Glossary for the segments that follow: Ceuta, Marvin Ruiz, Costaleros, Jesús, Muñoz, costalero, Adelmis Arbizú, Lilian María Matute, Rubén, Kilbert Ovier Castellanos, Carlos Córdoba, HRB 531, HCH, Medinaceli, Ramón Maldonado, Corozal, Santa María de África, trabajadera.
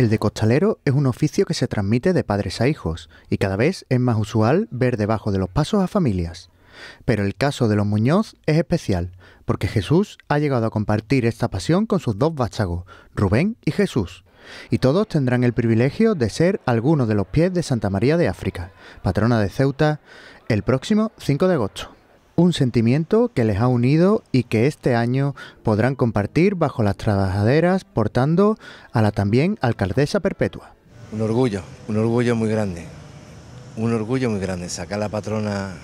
El de costalero es un oficio que se transmite de padres a hijos y cada vez es más usual ver debajo de los pasos a familias. Pero el caso de los Muñoz es especial, porque Jesús ha llegado a compartir esta pasión con sus dos vástagos, Rubén y Jesús, y todos tendrán el privilegio de ser algunos de los pies de Santa María de África, patrona de Ceuta, el próximo 5 de agosto. Un sentimiento que les ha unido y que este año podrán compartir bajo las trabajaderas, portando a la también alcaldesa perpetua. Un orgullo muy grande, sacar la patrona,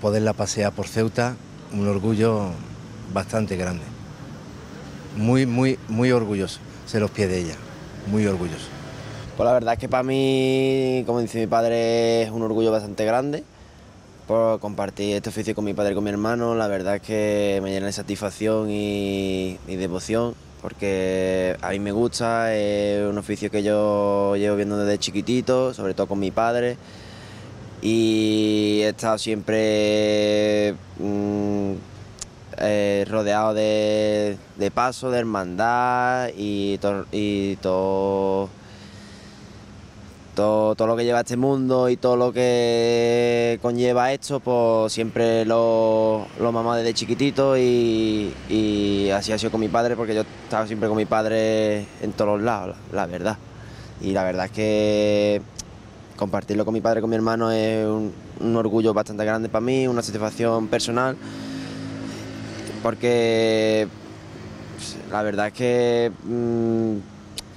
poderla pasear por Ceuta, un orgullo bastante grande. Muy orgulloso, ser los pies de ella, muy orgulloso. Pues la verdad es que para mí, como dice mi padre, es un orgullo bastante grande. Por compartir este oficio con mi padre y con mi hermano, la verdad es que me llena de satisfacción y devoción, porque a mí me gusta, es un oficio que yo llevo viendo desde chiquitito, sobre todo con mi padre, y he estado siempre rodeado de paso, de hermandad y todo lo que lleva este mundo y todo lo que conlleva esto, pues siempre lo mamá desde chiquitito y así ha sido con mi padre, porque yo estaba siempre con mi padre en todos lados, la verdad. Y la verdad es que compartirlo con mi padre y con mi hermano es un orgullo bastante grande para mí, una satisfacción personal, porque la verdad es que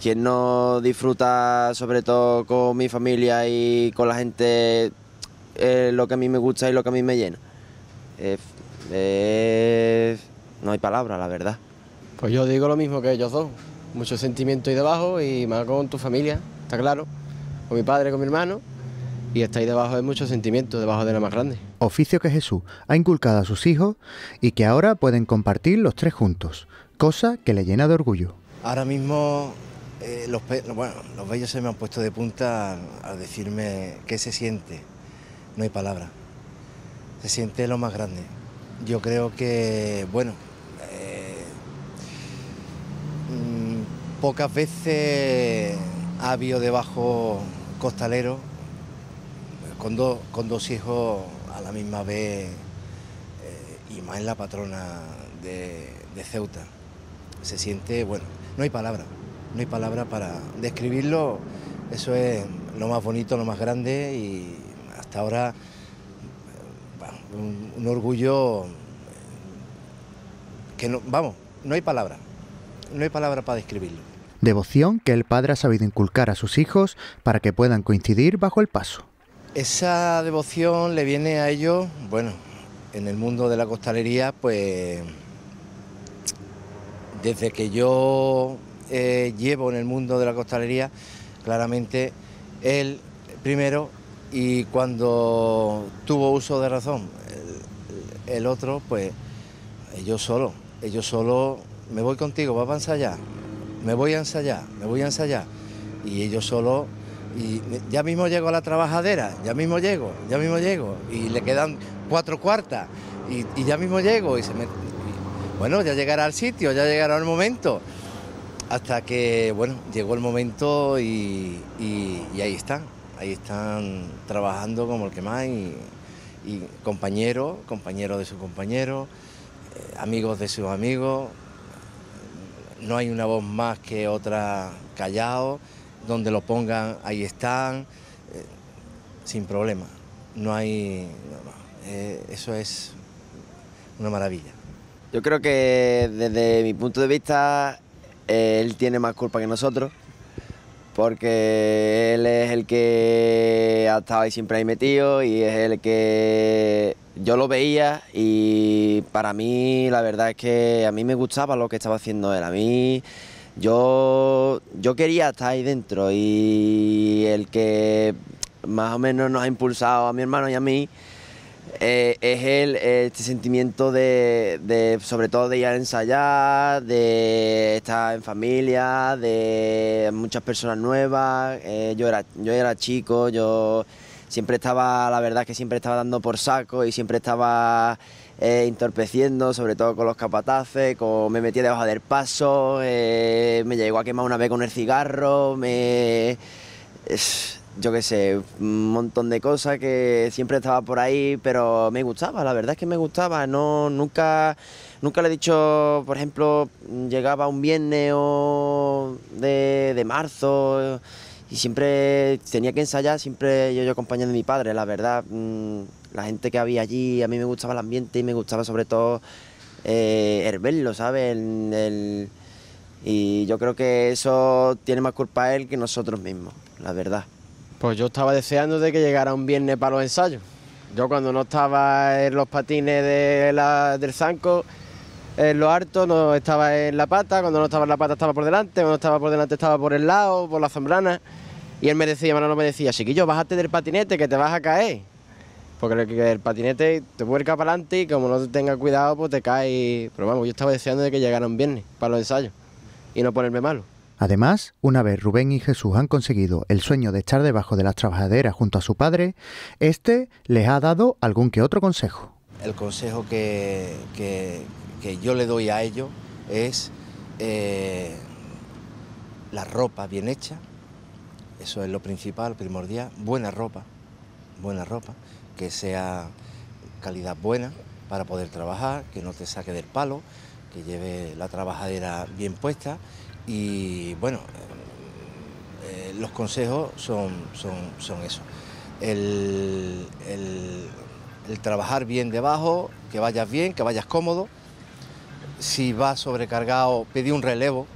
quien no disfruta, sobre todo con mi familia y con la gente, lo que a mí me gusta y lo que a mí me llena. No hay palabras, la verdad. Pues yo digo lo mismo que ellos dos. Muchos sentimientos ahí debajo, y más con tu familia, está claro. Con mi padre, con mi hermano. Y está ahí debajo de muchos sentimientos, debajo de la más grande. Oficio que Jesús ha inculcado a sus hijos y que ahora pueden compartir los tres juntos. Cosa que le llena de orgullo. Ahora mismo... los vellos se me han puesto de punta al decirme qué se siente. No hay palabra. Se siente lo más grande. Yo creo que, bueno, pocas veces ha habido debajo costalero con dos hijos a la misma vez, y más en la patrona de Ceuta. Se siente, bueno, no hay palabra. No hay palabras para describirlo, eso es lo más bonito, lo más grande, y hasta ahora, bueno, un orgullo que no, vamos, no hay palabras para describirlo. Devoción que el padre ha sabido inculcar a sus hijos para que puedan coincidir bajo el paso. Esa devoción le viene a ellos, bueno, en el mundo de la costalería, pues desde que yo... llevo en el mundo de la costalería, claramente él primero, y cuando tuvo uso de razón el otro, pues ellos solo, me voy contigo, vas a ensayar, me voy a ensayar, y ellos solo, y ya mismo llego a la trabajadera, ya mismo llego, y le quedan 4 cuartas, y ya mismo llego, bueno, ya llegará al sitio, ya llegará el momento. Hasta que, bueno, llegó el momento y ahí están trabajando como el que más, y compañeros de sus compañeros, amigos de sus amigos. No hay una voz más que otra, callado, donde lo pongan, ahí están, sin problema. No hay, eso es una maravilla. Yo creo que desde mi punto de vista, él tiene más culpa que nosotros, porque él es el que ha estado ahí siempre ahí metido, y es el que yo lo veía, y para mí la verdad es que a mí me gustaba lo que estaba haciendo él. A mí, yo quería estar ahí dentro, y el que más o menos nos ha impulsado a mi hermano y a mí, es él, este sentimiento de sobre todo de ir a ensayar, de estar en familia, de muchas personas nuevas. Yo era chico, yo siempre estaba, la verdad es que siempre estaba dando por saco y siempre estaba entorpeciendo, sobre todo con los capataces, me metía debajo del paso, me llegó a quemar una vez con el cigarro, yo qué sé, un montón de cosas que siempre estaba por ahí, pero me gustaba, la verdad es que me gustaba. No, nunca le he dicho, por ejemplo, llegaba un viernes o de marzo y siempre tenía que ensayar, siempre yo acompañando a mi padre, la verdad. La gente que había allí, a mí me gustaba el ambiente y me gustaba sobre todo el verlo, ¿sabes? Y yo creo que eso tiene más culpa él que nosotros mismos, la verdad. Pues yo estaba deseando de que llegara un viernes para los ensayos. Yo cuando no estaba en los patines del zanco, en lo harto, no estaba en la pata, cuando no estaba en la pata estaba por delante, cuando no estaba por delante estaba por el lado, por la zambrana, y él me decía, Manolo me decía, chiquillo, bájate del patinete que te vas a caer, porque el patinete te vuelca para adelante y como no tengas cuidado pues te caes. Pero vamos, yo estaba deseando de que llegara un viernes para los ensayos y no ponerme malo. Además, una vez Rubén y Jesús han conseguido el sueño de estar debajo de las trabajaderas junto a su padre, este les ha dado algún que otro consejo. El consejo que yo le doy a ellos es la ropa bien hecha, eso es lo principal, primordial, buena ropa, que sea calidad buena para poder trabajar, que no te saque del palo, que lleve la trabajadera bien puesta. Y bueno, los consejos son eso, el trabajar bien debajo, que vayas bien, que vayas cómodo. Si vas sobrecargado, pedí un relevo,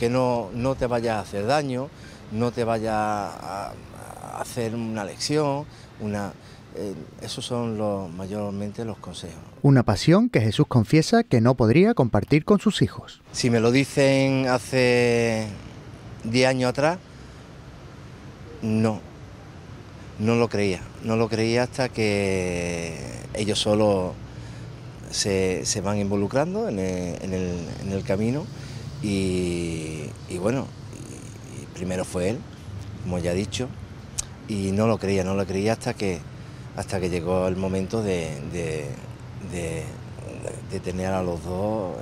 que no te vayas a hacer daño, no te vayas a hacer una lesión, esos son mayormente los consejos. Una pasión que Jesús confiesa que no podría compartir con sus hijos. Si me lo dicen hace 10 años atrás, no lo creía. No lo creía hasta que ellos solo se van involucrando en el camino. Y bueno, y primero fue él, como ya he dicho, y no lo creía hasta que llegó el momento de tener a los dos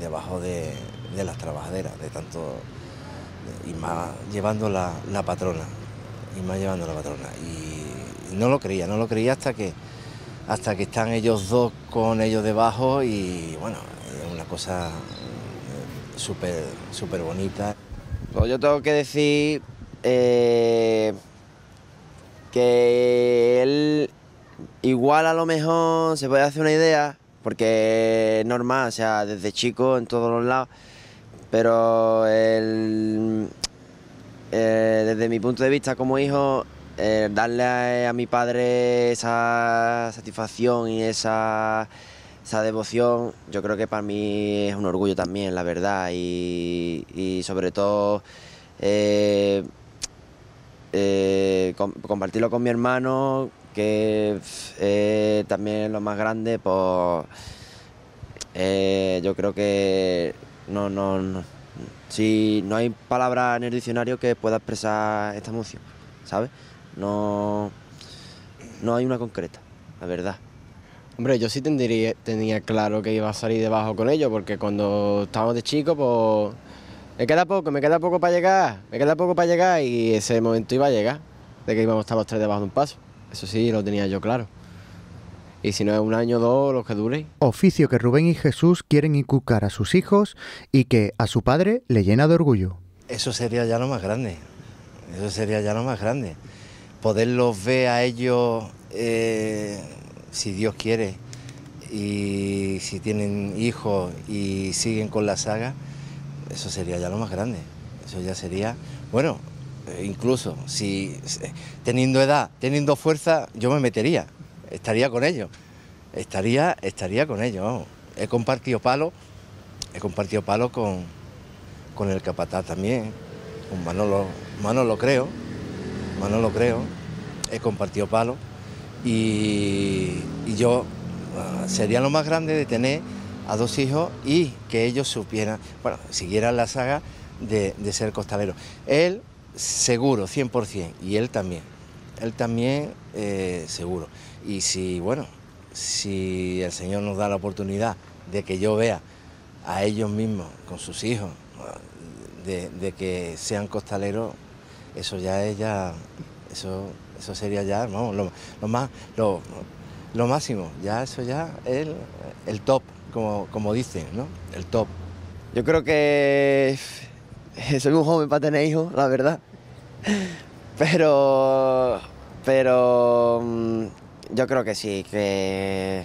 debajo de las trabajaderas, y más llevando la patrona, y no lo creía hasta que están ellos dos con ellos debajo. Y bueno, es una cosa súper bonita. Pues yo tengo que decir que él igual a lo mejor se puede hacer una idea, porque es normal, o sea, desde chico en todos los lados, pero él, desde mi punto de vista como hijo, darle a mi padre esa satisfacción y esa devoción, yo creo que para mí es un orgullo también, la verdad, y sobre todo compartirlo con mi hermano, que también lo más grande, pues yo creo que no hay palabra en el diccionario que pueda expresar esta emoción, ¿sabes? No hay una concreta, la verdad. Hombre, yo sí tenía claro que iba a salir debajo con ellos, porque cuando estábamos de chicos, pues me queda poco para llegar, y ese momento iba a llegar, de que íbamos a estar los tres debajo de un paso. Eso sí, lo tenía yo claro. Y si no es un año o dos, los que dure. Oficio que Rubén y Jesús quieren inculcar a sus hijos y que a su padre le llena de orgullo. Eso sería ya lo más grande, poderlos ver a ellos, si Dios quiere, y si tienen hijos y siguen con la saga, eso sería ya lo más grande. Eso ya sería, bueno, incluso si teniendo edad, teniendo fuerza, yo me metería, estaría con ellos, vamos. He compartido palo con el capataz también, con Manolo creo, he compartido palo, y yo sería lo más grande de tener a dos hijos y que ellos supieran, bueno, siguieran la saga de ser costalero. Él seguro, 100%, y él también. él también seguro. Y si, bueno, si el Señor nos da la oportunidad de que yo vea a ellos mismos, con sus hijos, de que sean costaleros, eso ya es ya, eso sería ya, vamos, lo máximo, ya eso ya es el top, como dicen, ¿no? El top. Yo creo que soy un joven para tener hijos, la verdad, pero yo creo que sí, que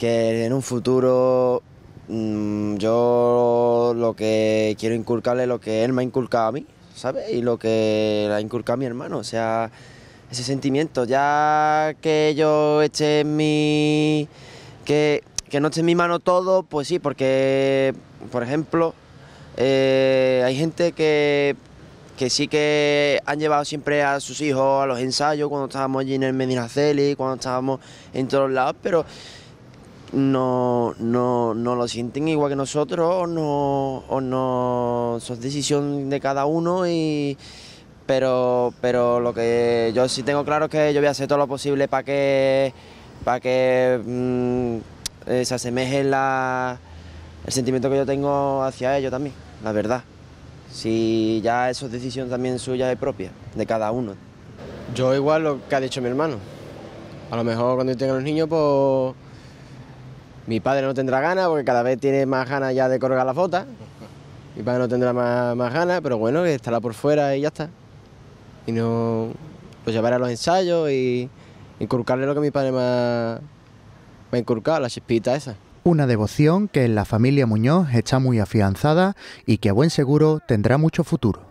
en un futuro yo lo que quiero inculcarle es lo que él me ha inculcado a mí, ¿sabes? Y lo que le ha inculcado a mi hermano, o sea, ese sentimiento, ya que yo eche en mi... que no esté en mi mano todo, pues sí, porque, por ejemplo, hay gente que sí que han llevado siempre a sus hijos a los ensayos, cuando estábamos allí en el Medinaceli, cuando estábamos en todos lados, pero no lo sienten igual que nosotros, o no, eso es decisión de cada uno, pero lo que yo sí tengo claro es que yo voy a hacer todo lo posible para que se asemeje el sentimiento que yo tengo hacia ellos también, la verdad. Si ya eso es decisión también suya y propia, de cada uno. Yo igual lo que ha dicho mi hermano. A lo mejor cuando yo tenga los niños, pues mi padre no tendrá ganas, porque cada vez tiene más ganas ya de colgar la foto. Mi padre no tendrá más ganas, pero bueno, que estará por fuera y ya está. Y no lo llevaré a los ensayos y inculcarle lo que mi padre me ha inculcado, la chispita esa. Una devoción que en la familia Muñoz está muy afianzada y que a buen seguro tendrá mucho futuro.